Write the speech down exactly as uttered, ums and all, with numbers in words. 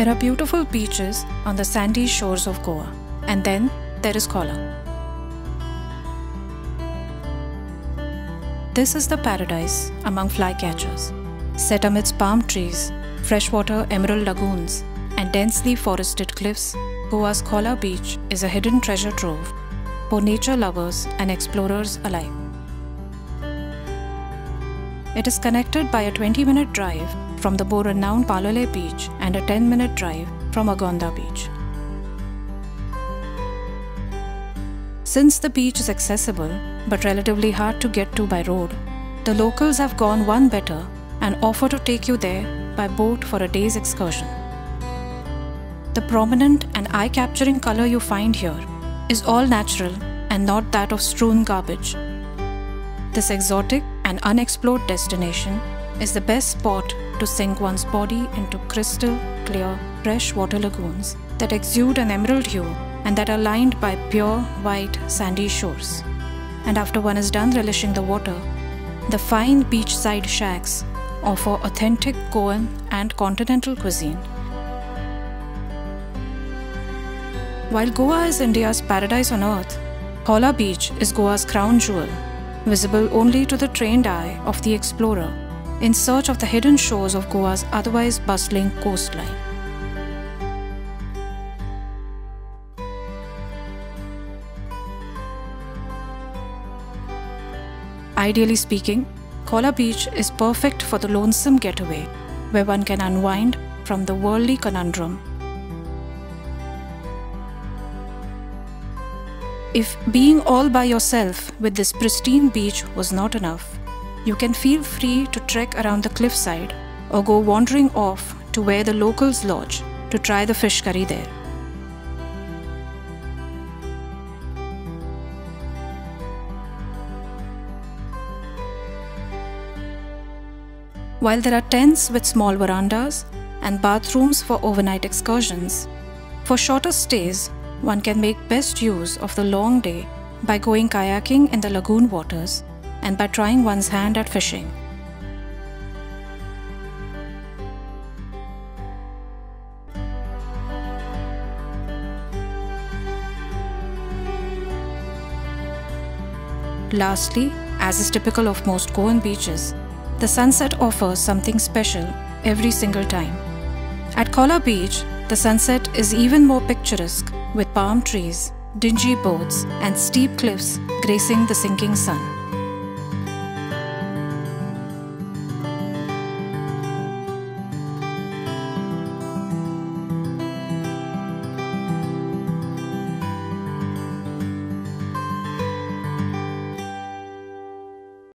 There are beautiful beaches on the sandy shores of Goa. And then there is Cola. This is the paradise among flycatchers, set amidst palm trees, freshwater emerald lagoons, and densely forested cliffs. Goa's Cola Beach is a hidden treasure trove for nature lovers and explorers alike. It is connected by a twenty minute drive from the more renowned Palolem beach and a ten minute drive from Agonda beach. Since the beach is accessible but relatively hard to get to by road, the locals have gone one better and offer to take you there by boat for a day's excursion. The prominent and eye-capturing color you find here is all natural and not that of strewn garbage. This exotic and unexplored destination is the best spot to sink one's body into crystal clear fresh water lagoons that exude an emerald hue and that are lined by pure white sandy shores. And after one is done relishing the water, the fine beachside shacks offer authentic Goan and continental cuisine. While Goa is India's paradise on earth, Cola Beach is Goa's crown jewel, visible only to the trained eye of the explorer in search of the hidden shores of Goa's otherwise bustling coastline. Ideally speaking, Cola Beach is perfect for the lonesome getaway, where one can unwind from the worldly conundrum. If being all by yourself with this pristine beach was not enough, you can feel free to trek around the cliffside or go wandering off to where the locals lodge to try the fish curry there. While there are tents with small verandas and bathrooms for overnight excursions, for shorter stays, one can make best use of the long day by going kayaking in the lagoon waters and by trying one's hand at fishing. Lastly, as is typical of most Goan beaches, the sunset offers something special every single time. At Cola Beach, the sunset is even more picturesque with palm trees, dingy boats, and steep cliffs gracing the sinking sun.